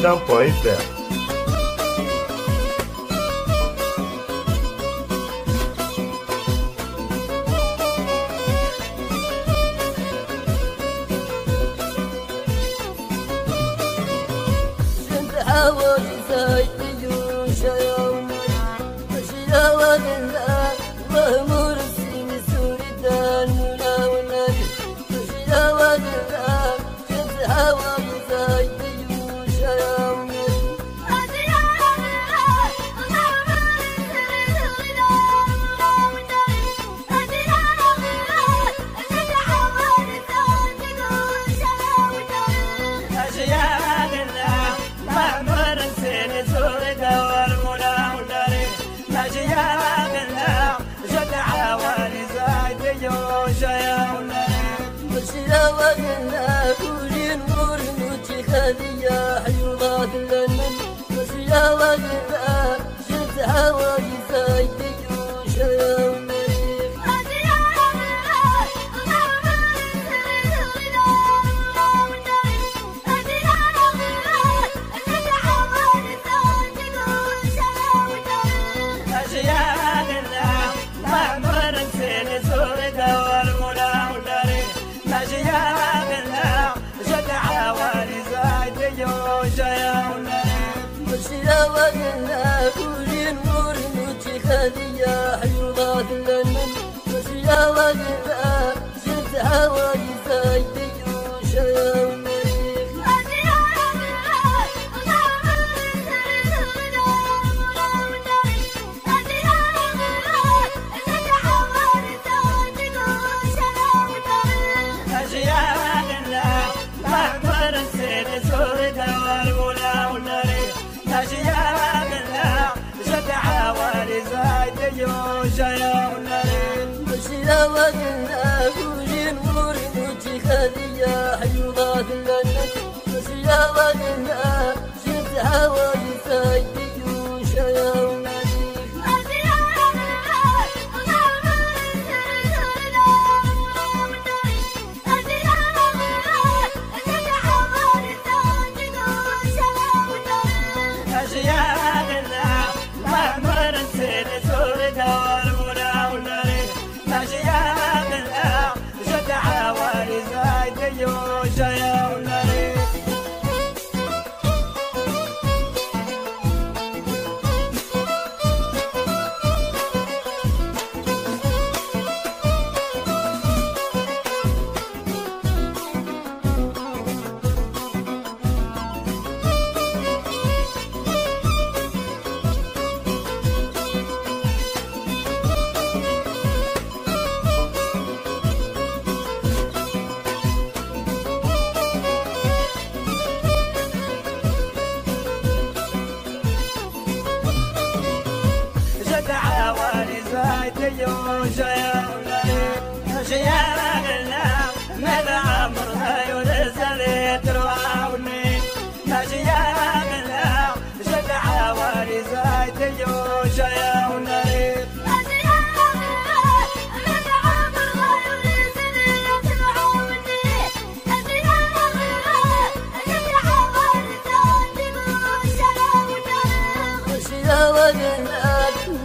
Don't play that.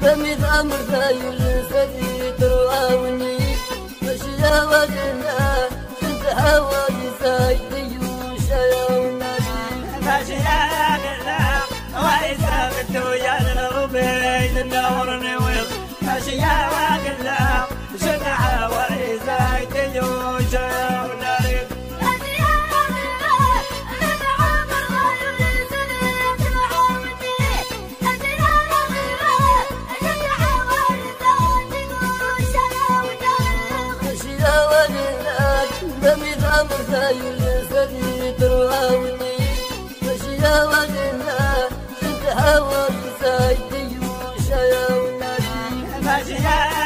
بميد أمر زايل سدي تراوني أشياء وجنا شد هواي زايد يوشياوني أشياء وجنا وإذا قدو يالنا وبين النور نويل أشياء وجنا شد هواي زايد يوشياوني زايل سدي تراوني أشياء وجنا شد هواي زايد يوشياوني.